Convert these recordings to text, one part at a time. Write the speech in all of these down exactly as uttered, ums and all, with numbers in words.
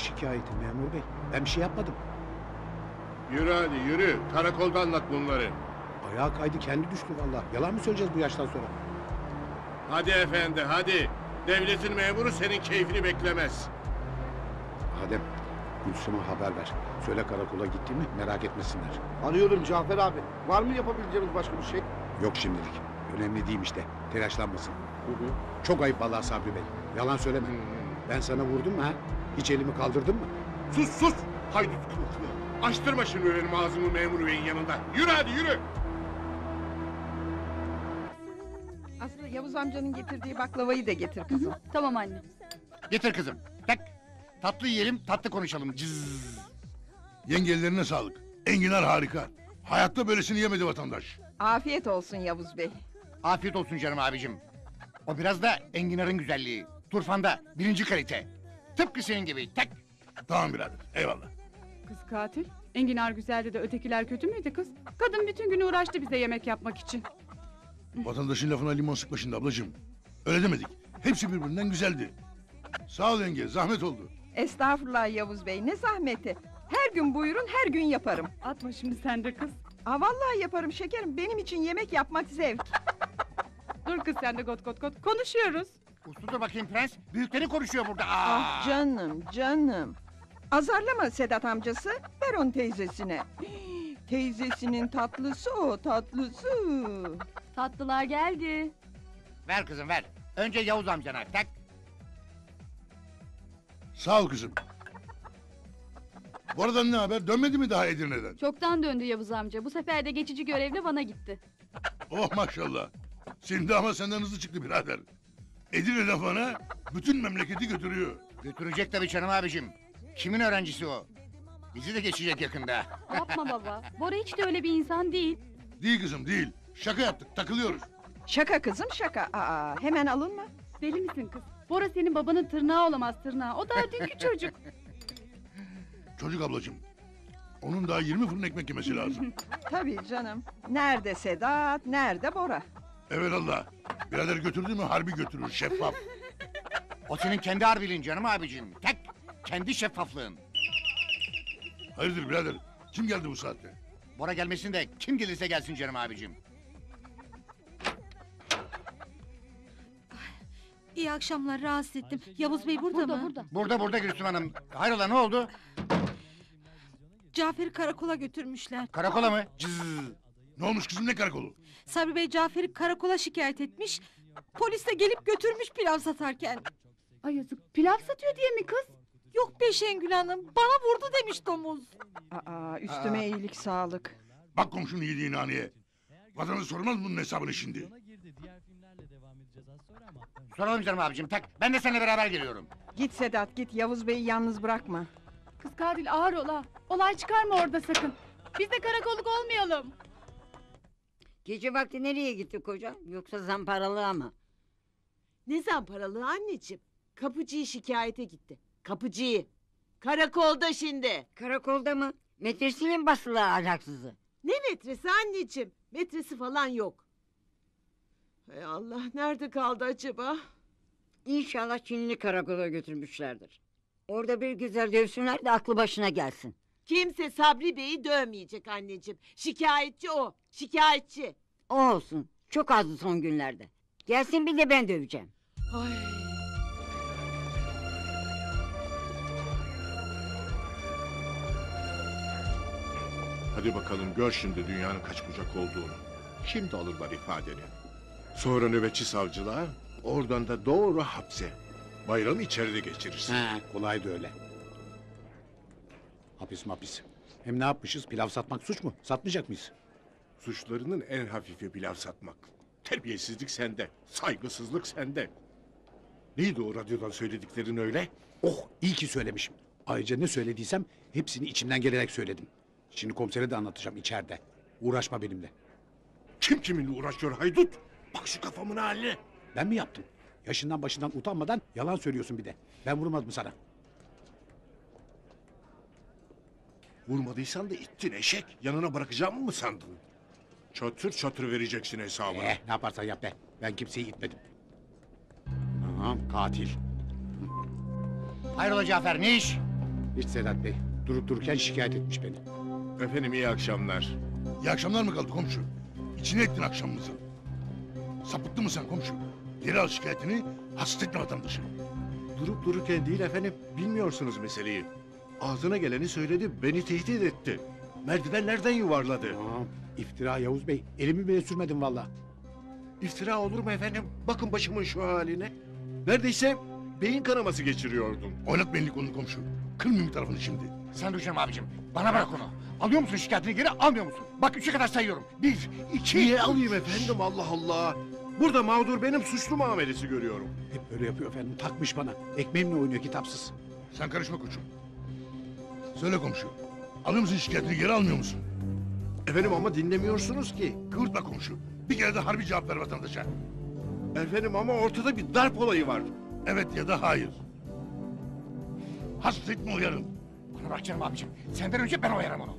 şikayeti memur bey? Ben bir şey yapmadım. Yürü hadi yürü. Karakolda anlat bunları. Ayağa kaydı kendi düştü vallahi. Yalan mı söyleyeceğiz bu yaştan sonra? Hadi efendi hadi. Devletin memuru senin keyfini beklemez. Adem, Gülsüm'e haber ver. Söyle karakola gitti mi merak etmesinler. Arıyorum Cafer abi. Var mı yapabileceğimiz başka bir şey? Yok şimdilik. Önemli değil işte. Telaşlanmasın. Hı hı. Çok ayıp vallahi Sabri Bey. Yalan söyleme. Hı hı. Ben sana vurdum mu ha? Hiç elimi kaldırdın mı? Sus sus! Haydut kılıklı. Açtırma şimdi benim ağzımı memur beyin yanında. Yürü hadi yürü! Aslı Yavuz amcanın getirdiği baklavayı da getir kızım. Hı hı. Tamam anne. Getir kızım. Tak. Tatlı yiyelim, tatlı konuşalım. Cızz. Yengelerine sağlık. Enginar harika. Hayatta böylesini yemedi vatandaş. Afiyet olsun Yavuz Bey. Afiyet olsun canım abicim. O biraz da enginarın güzelliği. Turfanda birinci kalite. Tıpkı senin gibi. Tak. Tamam birader. Eyvallah. Kız katil. Enginar güzeldi de ötekiler kötü müydü kız? Kadın bütün gün uğraştı bize yemek yapmak için. Vatandaşın lafına limon sıkma şimdi ablacığım. Öyle demedik. Hepsi birbirinden güzeldi. Sağ ol yenge, zahmet oldu. Estağfurullah Yavuz Bey, ne zahmeti? Her gün buyurun, her gün yaparım. Atma şimdi sen de kız. Aa, vallahi yaparım şekerim, benim için yemek yapmak zevk. Dur kız sen de got got got, konuşuyoruz. Uslu dur bakayım prens, büyükleri konuşuyor burada. Aa. Ah canım, canım. Azarlama Sedat amcası, ver onu teyzesine. Hii, teyzesinin tatlısı o, tatlısı. Tatlılar geldi. Ver kızım ver, önce Yavuz amcana tak. Sağ ol kızım. Bu arada ne haber? Dönmedi mi daha Edirne'den? Çoktan döndü Yavuz amca. Bu sefer de geçici görevle Van'a gitti. Oh maşallah. Şimdi ama senden hızlı çıktı birader. Edirne'den Van'a bütün memleketi götürüyor. Götürecek tabii canım abicim. Kimin öğrencisi o? Bizi de geçecek yakında. Yapma baba. Bora hiç de öyle bir insan değil. Değil kızım değil. Şaka yaptık. Takılıyoruz. Şaka kızım şaka. Aa, hemen alınma. Deli misin kız? Bora senin babanın tırnağı olamaz tırnağı. O daha dünkü çocuk. Çocuk ablacığım. Onun daha yirmi fırın ekmek yemesi lazım. Tabii canım. Nerede Sedat, nerede Bora? Evelallah. Birader götürdü mü harbi götürür şeffaf. O senin kendi harbinin canım abicim. Tek kendi şeffaflığın. Hayırdır birader? Kim geldi bu saatte? Bora gelmesin de kim gelirse gelsin canım abicim. İyi akşamlar, rahatsız ettim. Yavuz Bey burada, burada mı? Burada, burada, burada Gülsüm Hanım. Hayrola ne oldu? Cafer'i karakola götürmüşler. Karakola mı? Cızz. Ne olmuş kızım, ne karakolu? Sabri Bey Cafer'i karakola şikayet etmiş. Polis de gelip götürmüş pilav satarken. Ay yazık, pilav satıyor diye mi kız? Yok be Şengül Hanım, bana vurdu demiş domuz. Aa, üstüme Aa. iyilik sağlık. Bak komşunun iyiliğini haneye. Vatandaş sormaz bunun hesabını şimdi. Soralım canım abicim, tak. Ben de seninle beraber geliyorum. Git Sedat, git. Yavuz Bey'i yalnız bırakma. Kız katil ağır ol ha. Olay çıkarma orada sakın. Biz de karakolluk olmayalım. Gece vakti nereye gitti koca? Yoksa zamparalığa mı? Ne zamparalığı anneciğim? Kapıcıyı şikayete gitti. Kapıcıyı. Karakolda şimdi. Karakolda mı? Metresiyle mi basılı ahlaksızı? Ne metresi anneciğim? Metresi falan yok. Hay Allah, nerede kaldı acaba? İnşallah Çinli karakola götürmüşlerdir. Orada bir güzel dövsünler de aklı başına gelsin. Kimse Sabri Bey'i dövmeyecek anneciğim. Şikayetçi o, şikayetçi. O olsun, çok azdı son günlerde. Gelsin bir de ben döveceğim. Ay. Hadi bakalım gör şimdi dünyanın kaç bucak olduğunu. Şimdi alırlar ifadeni. Sonra nöbetçi savcılığa, oradan da doğru hapse. Bayramı içeride geçirirsin. He, kolay da öyle. Hapis mapis. Hem ne yapmışız? Pilav satmak suç mu? Satmayacak mıyız? Suçlarının en hafifi pilav satmak. Terbiyesizlik sende, saygısızlık sende. Neydi o radyodan söylediklerin öyle? Oh, iyi ki söylemişim. Ayrıca ne söylediysem hepsini içimden gelerek söyledim. Şimdi komisere de anlatacağım içeride. Uğraşma benimle. Kim kiminle uğraşıyor haydut? Bak şu kafamın haline. Ben mi yaptım? Yaşından başından utanmadan yalan söylüyorsun bir de. Ben vurmadım sana. Vurmadıysan da ittin eşek. Yanına bırakacağımı mı sandın? Çatır çatır vereceksin hesabını. Eh, ne yaparsan yap be. Ben kimseyi itmedim. Anam katil. Hayrola Cafer, ne iş? Hiç Sedat Bey. Durup dururken şikayet etmiş beni. Efendim iyi akşamlar. İyi akşamlar mı kaldı komşu? İçine ettin akşamımızı. Sapıttın mı sen komşu? Geri al şikayetini, hasret etme vatandaşı. Durup dururken değil efendim, bilmiyorsunuz meseleyi. Ağzına geleni söyledi, beni tehdit etti. Merdivenlerden yuvarladı. Tamam. İftira Yavuz Bey, elimi bile sürmedim valla. İftira olur mu efendim? Bakın başımın şu haline. Neredeyse beyin kanaması geçiriyordum. Oynat benlik onu komşu. Kırmayayım bir tarafını şimdi. Sen Rücem abicim, bana bırak onu. Alıyor musun şikayetini geri, almıyor musun? Bak üçe kadar sayıyorum. Bir, iki... Niye alayım efendim, Allah Allah. Burada mağdur benim, suçlu muamelesi görüyorum. Hep böyle yapıyor efendim, takmış bana. Ekmeğimle oynuyor kitapsız. Sen karışma koçum. Söyle komşu, alıyor musun şikayetini geri, almıyor musun? Efendim ama dinlemiyorsunuz ki. Kıvırtma komşu, bir kere de harbi cevap ver vatandaşa. Efendim ama ortada bir darp olayı var. Evet ya da hayır. Hasret mi uyarım? Bana bak canım abicim, senden önce ben uyarım onu.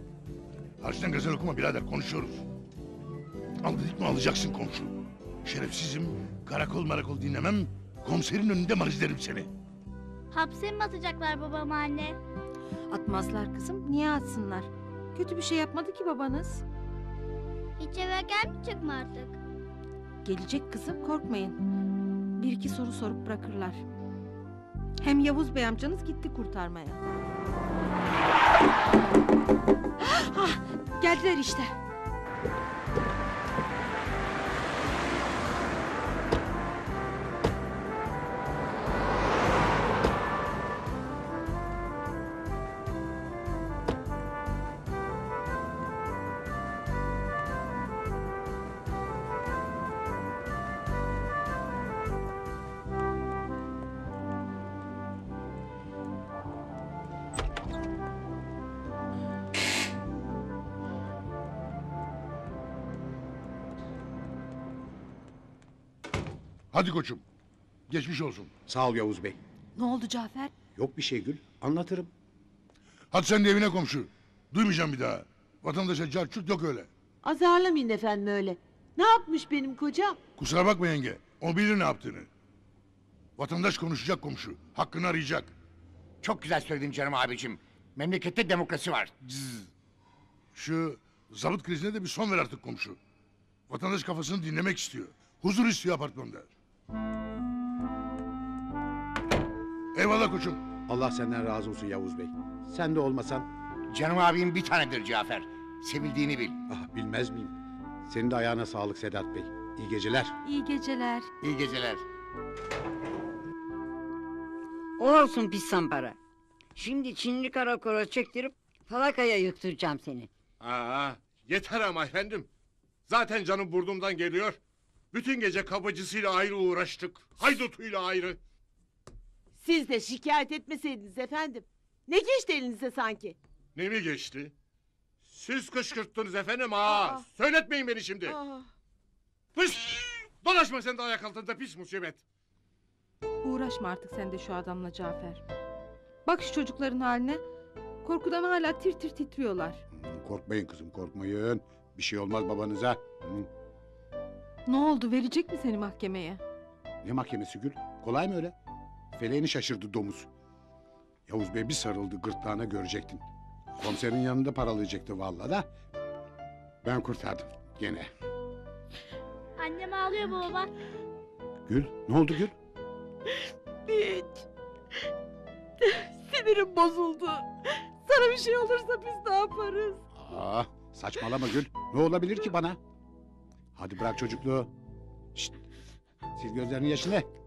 Harçtan gazel okuma birader, konuşuyoruz. Al dedik mi alacaksın komşu. Şerefsizim, karakol marakol dinlemem, komiserin önünde marizlerim seni. Hapse mi atacaklar babamı anne? Atmazlar kızım, niye atsınlar? Kötü bir şey yapmadı ki babanız. Hiç eve gelmeyecek mi artık? Gelecek kızım, korkmayın. Bir iki soru sorup bırakırlar. Hem Yavuz Bey amcanız gitti kurtarmaya. Ah, geldiler işte. Hadi koçum, geçmiş olsun. Sağ ol Yavuz Bey. Ne oldu Cafer? Yok bir şey Gül, anlatırım. Hadi sen de evine komşu, duymayacağım bir daha. Vatandaşa carçurt yok öyle. Azarlamayın efendim öyle. Ne yapmış benim kocam? Kusura bakma yenge, o bilir ne yaptığını. Vatandaş konuşacak komşu, hakkını arayacak. Çok güzel söyledin canım abicim. Memlekette demokrasi var. Cız. Şu zabıt krizine de bir son ver artık komşu. Vatandaş kafasını dinlemek istiyor. Huzur istiyor apartmanda. Eyvallah koçum. Allah senden razı olsun Yavuz Bey. Sen de olmasan... Canım abim bir tanedir Cafer. Sevildiğini bil. Ah, bilmez miyim? Senin de ayağına sağlık Sedat Bey. İyi geceler. İyi geceler. İyi geceler. Olsun pis sambara. Şimdi Çinli karakola çektirip falakaya yıktıracağım seni. Aa, yeter ama efendim. Zaten canım burnumdan geliyor. Bütün gece kabacısıyla ayrı uğraştık. Haydutuyla ayrı. Siz de şikayet etmeseydiniz efendim. Ne geçti elinize sanki? Ne mi geçti? Siz kışkırttınız efendim ha. Aa. Söyletmeyin beni şimdi. Aa. Pıs! Dolaşma sen de ayak altında pis musibet. Uğraşma artık sen de şu adamla Cafer. Bak şu çocukların haline. Korkudan hala tir tir titriyorlar. Korkmayın kızım, korkmayın. Bir şey olmaz babanıza. Ne oldu, verecek mi seni mahkemeye? Ne mahkemesi Gül? Kolay mı öyle? Feleğini şaşırdı domuz. Yavuz Bey bir sarıldı gırtlağına, görecektin. Komiserin yanında paralayacaktı vallahi da. Ben kurtardım gene. Annem ağlıyor mu baba? Gül, ne oldu Gül? Hiç. Sinirim bozuldu. Sana bir şey olursa biz ne yaparız? Aa, saçmalama Gül. Ne olabilir ki bana? Hadi bırak çocukluğu. Şişt. Sil gözlerinin yaşını.